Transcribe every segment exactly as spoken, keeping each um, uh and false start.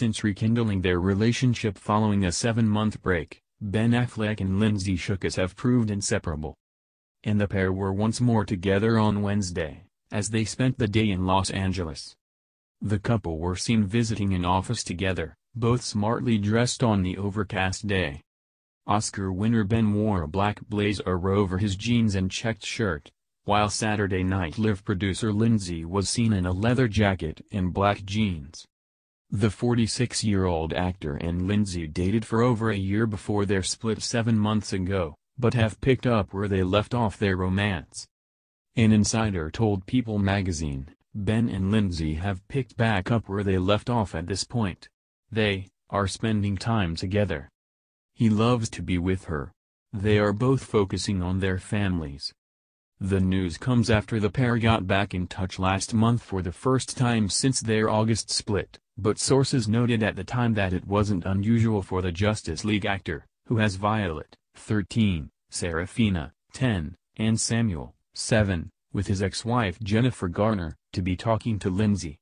since rekindling their relationship following a seven-month break, Ben Affleck and Lindsay Shookus have proved inseparable. And the pair were once more together on Wednesday, as they spent the day in Los Angeles. The couple were seen visiting an office together, both smartly dressed on the overcast day. Oscar winner Ben wore a black blazer over his jeans and checked shirt, while Saturday Night Live producer Lindsay was seen in a leather jacket and black jeans. The forty-six-year-old actor and Lindsay dated for over a year before their split seven months ago, but have picked up where they left off their romance. An insider told People magazine, Ben and Lindsay have picked back up where they left off at this point. They are spending time together. He loves to be with her. They are both focusing on their families. The news comes after the pair got back in touch last month for the first time since their August split, but sources noted at the time that it wasn't unusual for the Justice League actor, who has Violet, thirteen, Serafina, ten, and Samuel, seven, with his ex-wife Jennifer Garner, to be talking to Lindsay.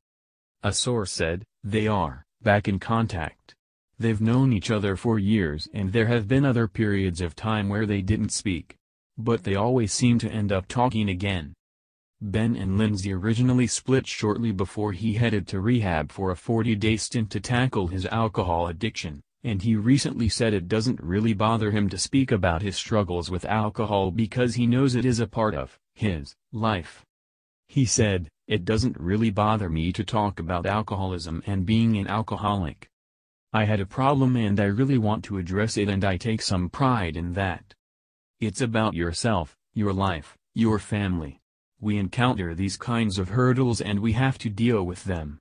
A source said, "They are back in contact. They've known each other for years and there have been other periods of time where they didn't speak. But they always seem to end up talking again." Ben and Lindsay originally split shortly before he headed to rehab for a forty-day stint to tackle his alcohol addiction, and he recently said it doesn't really bother him to speak about his struggles with alcohol because he knows it is a part of his life. He said, "It doesn't really bother me to talk about alcoholism and being an alcoholic. I had a problem and I really want to address it and I take some pride in that. It's about yourself, your life, your family. We encounter these kinds of hurdles and we have to deal with them.